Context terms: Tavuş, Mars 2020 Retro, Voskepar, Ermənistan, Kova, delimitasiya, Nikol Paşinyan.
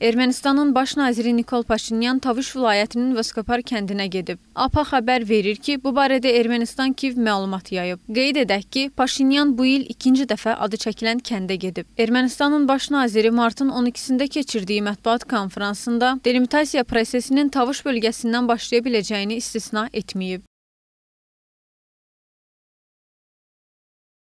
Ermənistanın baş naziri Nikol Paşinyan Tavuş vilayətinin Voskepar kəndinə gedib. APA xəbər verir ki, bu barədə Ermənistan Kiv məlumat yayıb. Qeyd edək ki, Paşinyan bu il ikinci dəfə adı çəkilən kəndə gedib. Ermənistanın baş naziri martın 12-sində keçirdiyi mətbuat konferansında delimitasiya prosesinin Tavuş bölgəsindən başlaya biləcəyini istisna etməyib.